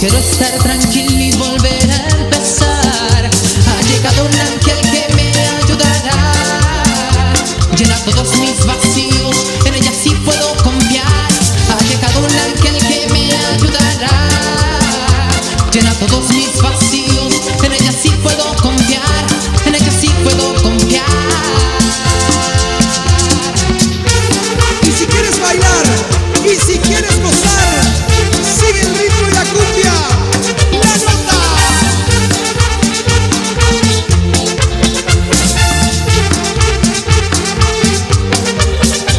Quiero estar tranquilo y volver a empezar. Ha llegado un ángel que me ayudará, llena todos mis vacíos, en ella sí puedo confiar. Ha llegado un ángel que me ayudará, llena todos mis vacíos, en ella sí puedo confiar, en ella sí puedo confiar. Y si quieres bailar, y si quieres gozar, sigue el ritmo y la cumbia, la nota.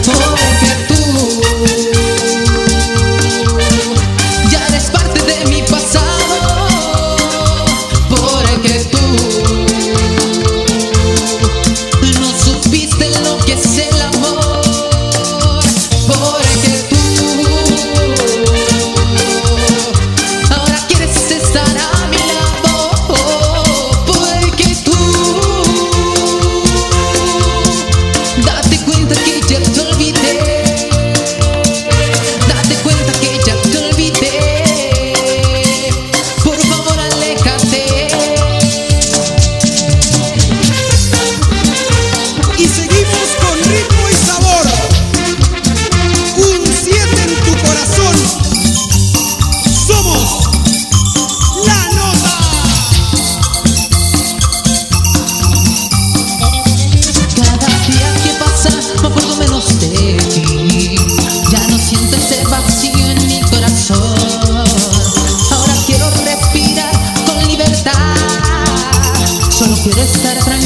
Porque tú ya eres parte de mi pasado, porque tú no supiste lo que es el amor, porque quiero estar tranquilo.